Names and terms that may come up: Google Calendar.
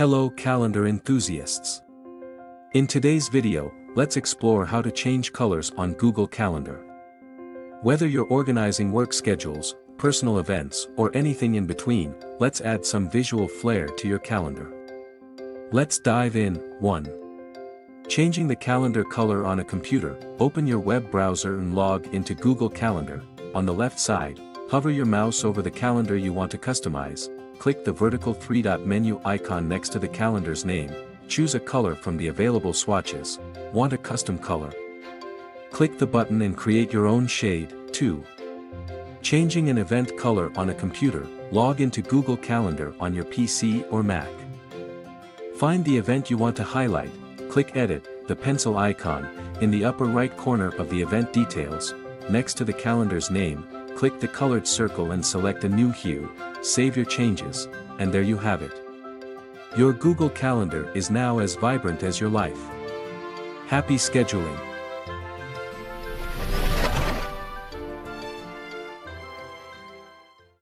Hello calendar enthusiasts. In today's video, let's explore how to change colors on Google Calendar. Whether you're organizing work schedules, personal events, or anything in between, let's add some visual flair to your calendar. Let's dive in. 1. Changing the calendar color on a computer. Open your web browser and log into Google Calendar. On the left side, hover your mouse over the calendar you want to customize. Click the vertical three-dot menu icon next to the calendar's name, choose a color from the available swatches. Want a custom color? Click the button and create your own shade. 2. Changing an event color on a computer, log into Google Calendar on your PC or Mac. Find the event you want to highlight, click Edit, the pencil icon, in the upper right corner of the event details, next to the calendar's name, click the colored circle and select a new hue. Save your changes, and there you have it. Your Google Calendar is now as vibrant as your life. Happy scheduling!